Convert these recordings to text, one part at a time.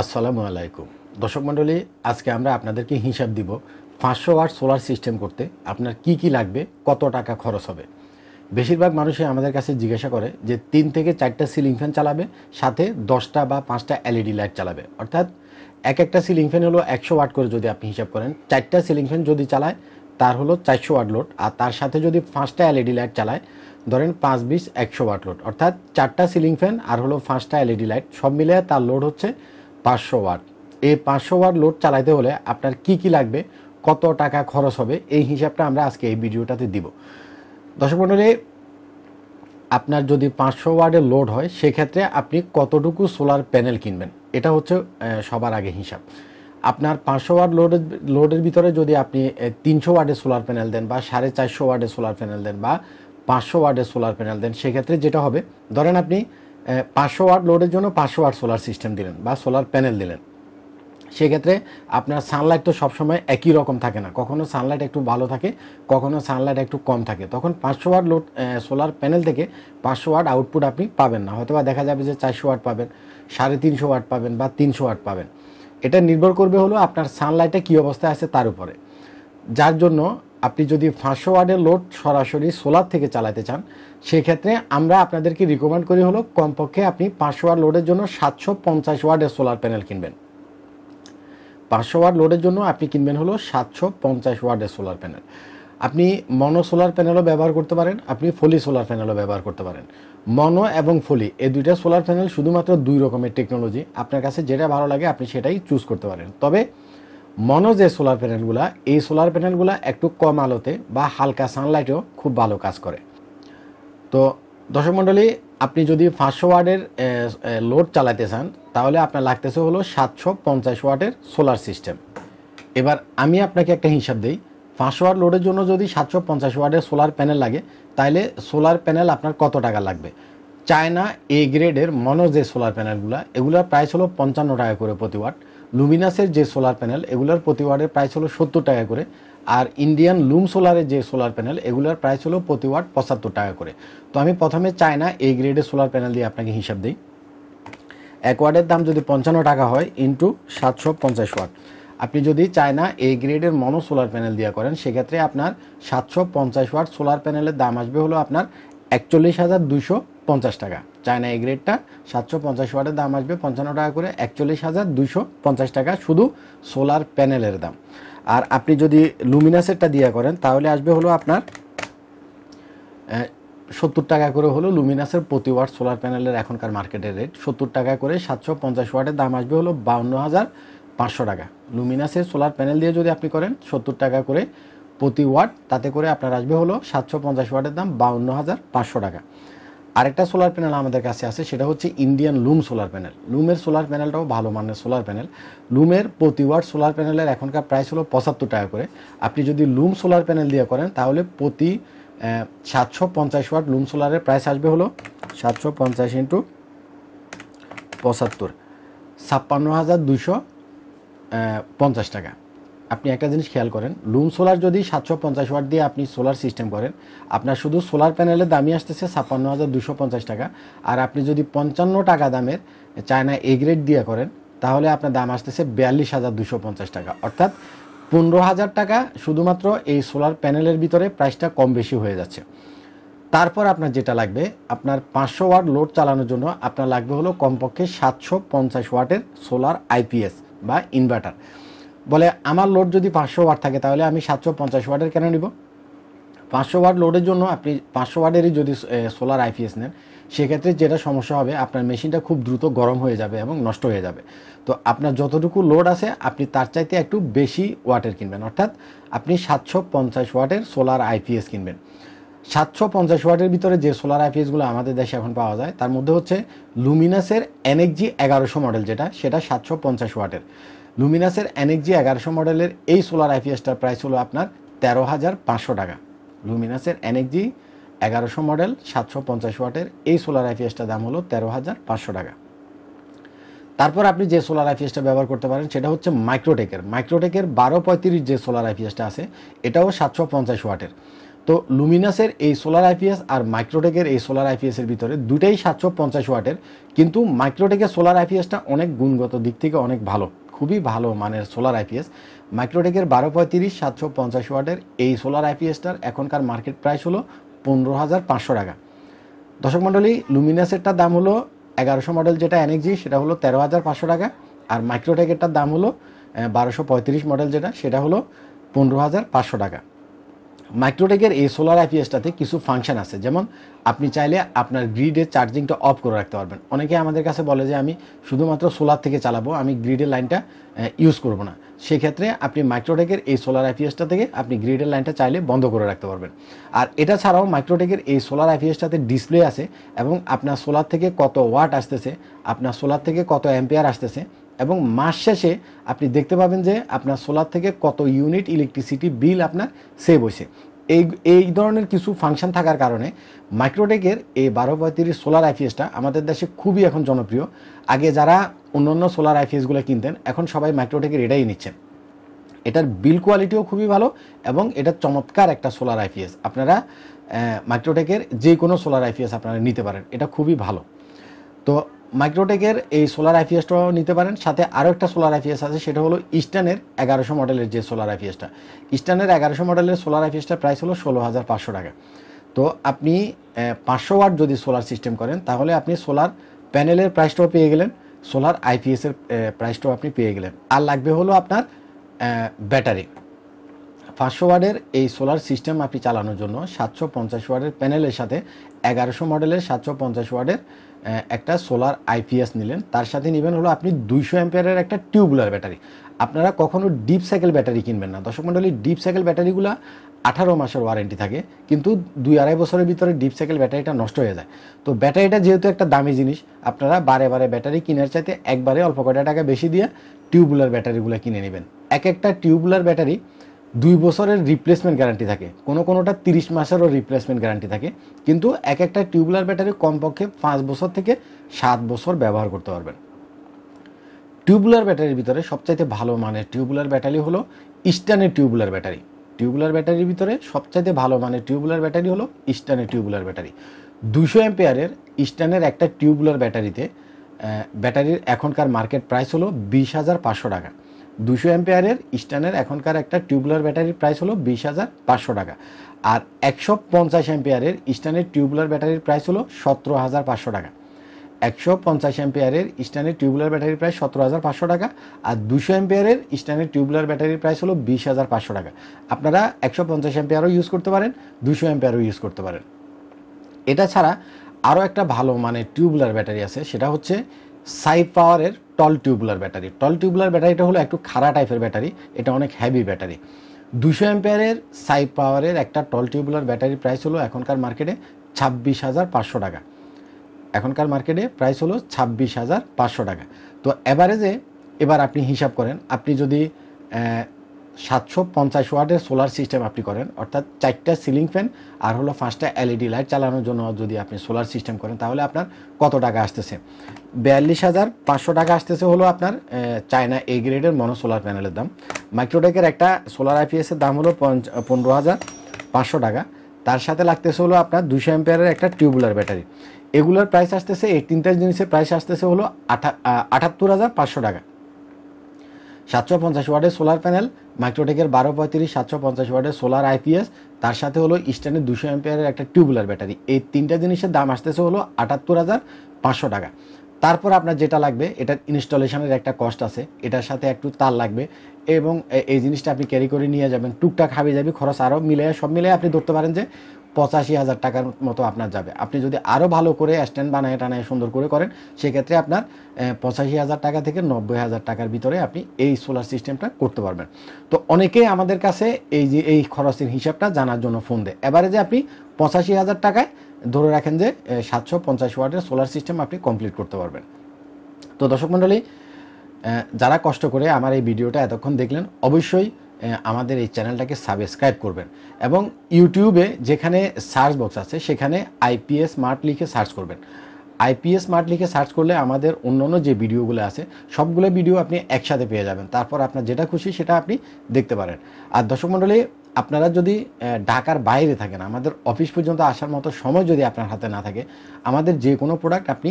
আসসালামু আলাইকুম দর্শক মণ্ডলী আজকে আমরা আপনাদেরকে হিসাব দিব 500 ওয়াট সোলার সিস্টেম করতে আপনার কি কি লাগবে কত টাকা খরচ হবে বেশিরভাগ মানুষই আমাদের কাছে জিজ্ঞাসা করে যে 3 থেকে 4টা সিলিং ফ্যান চালাবে সাথে 10টা বা 5টা এলইডি লাইট চালাবে অর্থাৎ এক একটা সিলিং ফ্যান হলো 100 ওয়াট করে যদি আপনি হিসাব করেন 4টা সিলিং ফ্যান যদি চালায় তার হলো 400 ওয়াট লোড আর তার সাথে যদি 5টা এলইডি লাইট চালায় ধরেন 5 20 100 ওয়াট লোড অর্থাৎ 4টা সিলিং ফ্যান আর হলো 5টা এলইডি লাইট সব মিলে তার লোড হচ্ছে 500 ওয়াট এই 500 ওয়াট লোড চালাতে হলে আপনার কি কি লাগবে কত টাকা খরচ হবে এই হিসাবটা আমরা আজকে এই ভিডিওটাতে দিব দর্শক মণ্ডলী আপনার যদি 500 ওয়াটের লোড হয় সেই ক্ষেত্রে আপনি কতটুকু সোলার প্যানেল কিনবেন এটা হচ্ছে সবার আগে হিসাব আপনার 500 ওয়াট লোডের ভিতরে যদি আপনি 300 ওয়াটের সোলার প্যানেল দেন বা 450 ওয়াটের সোলার প্যানেল দেন বা 500 ওয়াটের সোলার প্যানেল দেন সেই ক্ষেত্রে যেটা হবে ধরেন আপনি 500 ওয়াট লোডের জন্য 500 ওয়াট সোলার সিস্টেম দিলেন বা সোলার প্যানেল দিলেন সেই ক্ষেত্রে আপনার সানলাইট তো সবসময় একই রকম থাকে না কখনো সানলাইট একটু ভালো থাকে কখনো সানলাইট একটু কম থাকে তখন 500 ওয়াট লোড সোলার প্যানেল থেকে 500 ওয়াট আউটপুট আপনি পাবেন না হয়তোবা দেখা যাবে যে 400 ওয়াট পাবেন 350 ওয়াট পাবেন বা 300 ওয়াট পাবেন এটা নির্ভর করবে হলো আপনার সানলাইটে কী অবস্থায় আছে তার উপরে যার জন্য আপনি যদি 500 ওয়াটের লোড সরাসরি সোলার থেকে চালাতে চান সেক্ষেত্রে আমরা আপনাদেরকে রিকমেন্ড করি হলো কমপক্ষে আপনি 500 ওয়াট লোডের জন্য 750 ওয়াটের সোলার প্যানেল কিনবেন 500 ওয়াট লোডের জন্য আপনি কিনবেন হলো 750 ওয়াটের সোলার প্যানেল আপনি মনো সোলার প্যানেলও ব্যবহার করতে পারেন আপনি ফলি সোলার প্যানেলও ব্যবহার করতে পারেন মনো এবং ফলি এই দুইটা সোলার প্যানেল শুধুমাত্র দুই রকমের টেকনোলজি আপনার কাছে যেটা ভালো লাগে আপনি সেটাই চুজ করতে পারেন তবে মনো যে সোলার প্যানেলগুলো এই সোলার প্যানেলগুলো একটু কম আলোতে বা হালকা সানলাইটেও খুব ভালো কাজ করে তো দর্শক মণ্ডলী আপনি যদি 500 ওয়াটের লোড চালাতে চান তাহলে আপনার লাগতেছে হলো 750 ওয়াটের সোলার সিস্টেম এবার আমি আপনাকে একটা হিসাব দেই 500 ওয়াট লোডের জন্য যদি 750 ওয়াটের সোলার প্যানেল লাগে তাহলে সোলার প্যানেল আপনার কত টাকা লাগবে চায়না এ গ্রেডের মনো যে সোলার প্যানেলগুলো এগুলোর প্রাইস হলো 55 টাকা করে প্রতি ওয়াট লুমিনাসের যে সোলার প্যানেল এগুলোর প্রতি ওয়াটের প্রাইস হলো 70 টাকা করে আর ইন্ডিয়ান লুম সোলারের যে সোলার প্যানেল এগুলোর প্রাইস হলো প্রতি ওয়াট 75 টাকা করে তো আমি প্রথমে চায়না এ গ্রেডের সোলার প্যানেল দিয়ে আপনাকে হিসাব দিই এক ওয়াটের দাম যদি 55 টাকা হয় ইন্টু 750 ওয়াট আপনি যদি চায়না এ গ্রেডের মনো সোলার প্যানেল দিয়ে করেন সেক্ষেত্রে আপনার 750 ওয়াট সোলার প্যানেলের দাম আসবে হলো আপনার 41,250 টাকা চায়না এ গ্রেডটা 750 ওয়াটের দাম আসবে 55 টাকা করে 41,250 টাকা শুধু সোলার প্যানেলের দাম আর আপনি যদি লুমিনাসেরটা দিয়ে করেন তাহলে আসবে হলো আপনার 70 টাকা করে হলো লুমিনাসের প্রতি ওয়াট সোলার প্যানেলের এখনকার মার্কেটের রেট 70 টাকা করে 750 ওয়াটের দাম আসবে হলো 52,500 টাকা লুমিনাসের সোলার প্যানেল দিয়ে যদি আপনি করেন 70 টাকা করে প্রতি ওয়াট তাতে করে আপনার আসবে হলো 750 ওয়াটের দাম 52,500 টাকা আরেকটা সোলার প্যানেল আমাদের কাছে আছে সেটা হচ্ছে ইন্ডিয়ান লুম সোলার প্যানেল লুমের সোলার প্যানেলটাও ভালো মানের সোলার প্যানেল লুমের প্রতি ওয়াট সোলার প্যানেলের এখনকার প্রাইস হলো 75 টাকা করে আপনি যদি লুম সোলার প্যানেল দিয়ে করেন তাহলে প্রতি 750 ওয়াট লুম সোলারের প্রাইস আসবে হলো 750 ইন্টু 75 52,250 টাকা আপনি একটা জিনিস খেয়াল করেন লুম সোলার যদি 750 ওয়াট দিয়ে আপনি সোলার সিস্টেম করেন আপনার শুধু সোলার প্যানেলের দামই আসতেছে 52,250 টাকা আর আপনি যদি 55 টাকা দামের চায়না এ গ্রেড দিয়ে করেন তাহলে আপনার দাম আসতেছে 42,250 টাকা অর্থাৎ 15,000 টাকা শুধুমাত্র এই সোলার প্যানেলের ভিতরে প্রাইসটা কম বেশি হয়ে যাচ্ছে তারপর আপনার যেটা লাগবে আপনার 500 ওয়াট লোড চালানোর জন্য আপনার লাগবে হলো কমপক্ষে 750 ওয়াটের সোলার আইপিএস বা ইনভার্টার বলে আমার লোড যদি 500 ওয়াট থাকে তাহলে আমি 750 ওয়াটের কেন নিব 500 ওয়াট লোডের জন্য আপনি 500 ওয়াটেরই যদি সোলার আইপিএস নেন সেক্ষেত্রে যেটা সমস্যা হবে আপনার মেশিনটা খুব দ্রুত গরম হয়ে যাবে এবং নষ্ট হয়ে যাবে তো আপনার যতটুকু লোড আছে আপনি তার চাইতে একটু বেশি ওয়াটের কিনবেন অর্থাৎ আপনি 750 ওয়াটের সোলার আইপিএস কিনবেন 750 ওয়াটের ভিতরে যে সোলার আইপিএসগুলো আমাদের দেশে এখন পাওয়া যায় তার মধ্যে হচ্ছে লুমিনাসের NXG 1100 মডেল যেটা সেটা 750 ওয়াটের লুমিনাসের NXG 1100 মডেলের এই সোলার আইপিএসটার প্রাইস হলো আপনার 13,500 টাকা লুমিনাসের NXG 1100 মডেল 750 ওয়াটের এই সোলার আইপিএসটার দাম হলো 13,500 টাকা তারপর আপনি যে সোলার আইপিএসটা ব্যবহার করতে পারেন সেটা হচ্ছে মাইক্রোটেকের 1235 যে সোলার আইপিএসটা আছে এটাও 750 ওয়াটের तो লুমিনাসের এই সোলার আইপিএস और মাইক্রোটেকের এই সোলার আইপিএসের ভিতরে দুটাই 750 ওয়াটের, কিন্তু মাইক্রোটেকের সোলার আইপিএসটা অনেক গুণগত দিক থেকে অনেক ভালো, খুবই ভালো মানের সোলার আইপিএস। মাইক্রোটেকের 1235 750 ওয়াটের এই সোলার আইপিএসটার এখনকার মার্কেট প্রাইস হলো 15,500 টাকা। দর্শক মণ্ডলী, লুমিনাসেরটার দাম হলো 1100 মডেল যেটা NXG সেটা হলো 13,500 টাকা, আর মাইক্রোটেকেরটার দাম হলো 1235 মডেল যেটা সেটা হলো 15,500 টাকা। মাইক্রোটেকের এই সোলার আইপিএসটাতে কিছু ফাংশন আছে, যেমন আপনি চাইলে আপনার গ্রিডে চার্জিংটা অফ করে রাখতে পারবেন। অনেকে আমাদের কাছে বলে যে আমি শুধুমাত্র সোলার থেকে চালাবো, আমি গ্রিডের লাইনটা ইউজ করব না, সেক্ষেত্রে আপনি মাইক্রোটেকের এই সোলার আইপিএসটা থেকে আপনি গ্রিডের লাইনটা চাইলে বন্ধ করে রাখতে পারবেন। আর এটা ছাড়াও মাইক্রোটেকের এই সোলার আইপিএসটাতে ডিসপ্লে আছে এবং আপনার সোলার থেকে কত ওয়াট আসতেছে, আপনার সোলার থেকে কত অ্যাম্পিয়ার আসতেছে, এবং মাস শেষে আপনি দেখতে পাবেন যে আপনার সোলার থেকে কত ইউনিট ইলেকট্রিসিটি বিল আপনার সেভ হয়েছে। এই ধরনের কিছু ফাংশন থাকার কারণে মাইক্রোটেকের এই 1235 সোলার আইপিএসটা আমাদের দেশে খুবই এখন জনপ্রিয়। আগে যারা অন্যান্য সোলার আইপিএসগুলো কিনতেন, এখন সবাই মাইক্রোটেকের এটাই নিচ্ছেন। এটার বিল কোয়ালিটিও খুবই ভালো এবং এটা চমৎকার একটা সোলার আইপিএস। আপনারা মাইক্রোটেকের যে কোনো সোলার আইপিএস আপনারা নিতে পারেন, এটা খুবই ভালো। তো মাইক্রোটেকের এই সোলার আইপিএসটাও নিতে পারেন। সাথে আরও একটা সোলার আইপিএস আছে, সেটা হলো ইস্টার্নের 1100 মডেলের যে সোলার আইপিএসটা, ইস্টার্নের 1100 মডেলের সোলার আইপিএসটার প্রাইস হলো 16,500 টাকা। তো আপনি 500 ওয়াট যদি সোলার সিস্টেম করেন তাহলে আপনি সোলার প্যানেলের প্রাইসটাও পেয়ে গেলেন, সোলার আইপিএসের প্রাইসটাও আপনি পেয়ে গেলেন। আর লাগবে হলো আপনার ব্যাটারি। 500 ওয়াটের এই সোলার সিস্টেম আপনি চালানোর জন্য 750 ওয়াটের প্যানেলের সাথে 1100 মডেলের 750 ওয়াটের একটা সোলার আইপিএস নিলেন, তার সাথে নেবেন হলো আপনি 200 অ্যাম্পিয়ারের একটা টিউবুলার ব্যাটারি। আপনারা কখনো ডিপ সাইকেল ব্যাটারি কিনবেন না। দর্শক মণ্ডলী, ডিপ সাইকেল ব্যাটারিগুলো 18 মাসের ওয়ারেন্টি থাকে, কিন্তু 2-2.5 বছরের ভিতরে ডিপ সাইকেল ব্যাটারিটা নষ্ট হয়ে যায়। তো ব্যাটারিটা যেহেতু একটা দামি জিনিস, আপনারা বারে বারে ব্যাটারি কেনার চাইতে একবারে অল্প কয়টা টাকা বেশি দিয়ে টিউবুলার ব্যাটারিগুলো কিনে নেবেন। এক একটা টিউবুলার ব্যাটারি 2 বছরের রিপ্লেসমেন্ট গ্যারান্টি থাকে, কোনোটা 30 মাসেরও রিপ্লেসমেন্ট গ্যারান্টি থাকে, কিন্তু এক একটা টিউবুলার ব্যাটারি কমপক্ষে 5 বছর থেকে 7 বছর ব্যবহার করতে পারবেন। টিউবুলার ব্যাটারির ভিতরে সবচাইতে ভালো মানের টিউবুলার ব্যাটারি হলো ইস্টার্নের টিউবুলার ব্যাটারি। টিউবুলার ব্যাটারির ভিতরে সবচাইতে ভালো মানের টিউবুলার ব্যাটারি হলো ইস্টার্নের টিউবুলার ব্যাটারি। 200 অ্যাম্পিয়ারের ইস্টার্নের একটা টিউবুলার ব্যাটারিতে ব্যাটারির এখনকার মার্কেট প্রাইস হলো 20,500 টাকা। 200 অ্যাম্পিয়ারের ইস্টার্নের এখনকার একটা টিউবুলার ব্যাটারির প্রাইস হলো 20,500 টাকা। আর 150 অ্যাম্পিয়ারের ইস্টার্নের টিউবুলার ব্যাটারির প্রাইস হলো 17,500 টাকা। 150 অ্যাম্পিয়ারের ইস্টার্নের টিউবুলার ব্যাটারির প্রাইস 17,500 টাকা, আর 200 অ্যাম্পিয়ারের ইস্টার্নের টিউবুলার ব্যাটারির প্রাইস হলো 20,500 টাকা। আপনারা 150 অ্যাম্পিয়ারও ইউজ করতে পারেন, 200 অ্যাম্পিয়ারও ইউজ করতে পারেন। এটা ছাড়া আরও একটা ভালো মানের টিউবুলার ব্যাটারি আছে, সেটা হচ্ছে সাই পাওয়ারের tall tubular battery. Tall tubular ব্যাটারিটা হলো একটু খাড়া টাইপের ব্যাটারি, এটা অনেক হেভি ব্যাটারি। 200 অ্যাম্পিয়ারের সাই পাওয়ারের একটা টল টিউবুলার ব্যাটারির প্রাইস হলো এখনকার মার্কেটে 26,500 টাকা। এখনকার মার্কেটে প্রাইস হলো 26,500 টাকা। তো অ্যাভারেজে এবার আপনি হিসাব করেন, আপনি যদি 750 ওয়াটের সোলার সিস্টেম আপনি করেন, অর্থাৎ 4টা সিলিং ফ্যান আর হলো 5টা LED লাইট চালানোর জন্য যদি আপনি সোলার সিস্টেম করেন, তাহলে আপনার কত টাকা আসতেছে? 42,500 টাকা আসতেছে হলো আপনার চায়না A গ্রেডের মনো সোলার প্যানেলের দাম। মাইক্রোটেকের একটা সোলার আইপিএসের দাম হলো 15,500 টাকা। তার সাথে লাগতেছে হলো আপনার 200 অ্যাম্পিয়ারের একটা টিউবুলার ব্যাটারি। এগুলোর প্রাইস আসতেছে, এই তিনটা জিনিসের প্রাইস আসতেছে হলো 78,500 টাকা। 750 ওয়াটের সোলার প্যানেল, মাইক্রোটেকের 1235 750 ওয়াটের সোলার আইপিএস, তার সাথে হলো ইস্টার্নের 200 অ্যাম্পিয়ারের একটা টিউবুলার ব্যাটারি, এই তিনটা জিনিসের দাম আসতেছে হলো 78,500 টাকা। তারপর আপনার যেটা লাগবে, এটার ইনস্টলেশনের একটা কস্ট আছে, এটার সাথে একটু তার লাগবে, এবং এই জিনিসটা আপনি ক্যারি করে নিয়ে যাবেন, টুকটাক হাবি যাবি খরচ আরও মিলে সব মিলে আপনি ধরতে পারেন যে 85,000 টাকার মতো আপনার যাবে। আপনি যদি আরও ভালো করে স্ট্যান্ড বানায় টানায় সুন্দর করে করেন, সেক্ষেত্রে আপনার 85,000 টাকা থেকে 90,000 টাকার ভিতরে আপনি এই সোলার সিস্টেমটা করতে পারবেন। তো অনেকেই আমাদের কাছে এই খরচের হিসাবটা জানার জন্য ফোন দেয়। এবারে যে আপনি 85,000 টাকায় ধরে রাখেন যে 750 ওয়াটের সোলার সিস্টেম আপনি কমপ্লিট করতে পারবেন। তো দর্শক মণ্ডলী, যারা কষ্ট করে আমার এই ভিডিওটা এতক্ষণ দেখলেন, অবশ্যই আমাদের এই চ্যানেলটাকে সাবস্ক্রাইব করবেন, এবং ইউটিউবে যেখানে সার্চ বক্স আছে সেখানে IPS MART লিখে সার্চ করবেন। IPS MART লিখে সার্চ করলে আমাদের অন্যান্য যে ভিডিওগুলো আছে সবগুলো ভিডিও আপনি একসাথে পেয়ে যাবেন, তারপর আপনার যেটা খুশি সেটা আপনি দেখতে পারেন। আর দর্শক মণ্ডলী, আপনারা যদি ঢাকার বাইরে থাকেন, আমাদের অফিস পর্যন্ত আসার মতো সময় যদি আপনার হাতে না থাকে, আমাদের যে কোনো প্রোডাক্ট আপনি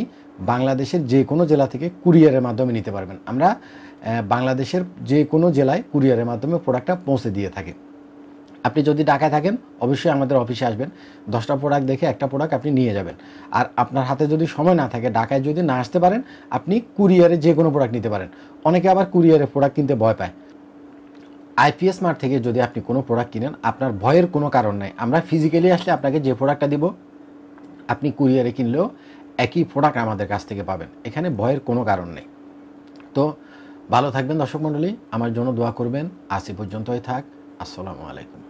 বাংলাদেশের যে কোনো জেলা থেকে কুরিয়ারের মাধ্যমে নিতে পারবেন। আমরা বাংলাদেশের যে কোনো জেলায় কুরিয়ারের মাধ্যমে প্রোডাক্টটা পৌঁছে দিয়ে থাকি। আপনি যদি ঢাকায় থাকেন অবশ্যই আমাদের অফিসে আসবেন, 10টা প্রোডাক্ট দেখে একটা প্রোডাক্ট আপনি নিয়ে যাবেন। আর আপনার হাতে যদি সময় না থাকে, ঢাকায় যদি না আসতে পারেন, আপনি কুরিয়ারে যে কোনো প্রোডাক্ট নিতে পারেন। অনেকে আবার কুরিয়ারে প্রোডাক্ট কিনতে ভয় পায়। আইপিএস মার্ট থেকে যদি আপনি কোনো প্রোডাক্ট কিনেন, আপনার ভয়ের কোনো কারণ নাই। আমরা ফিজিক্যালি আসলে আপনাকে যে প্রোডাক্টটা দিব, আপনি কুরিয়ারে কিনলেও একই প্রোডাক্ট আমাদের কাছ থেকে পাবেন। এখানে ভয়ের কোনো কারণ নেই। তো ভালো থাকবেন দর্শক মণ্ডলী, আমার জন্য দোয়া করবেন। আজ এ পর্যন্তই থাক। আসসালামু আলাইকুম।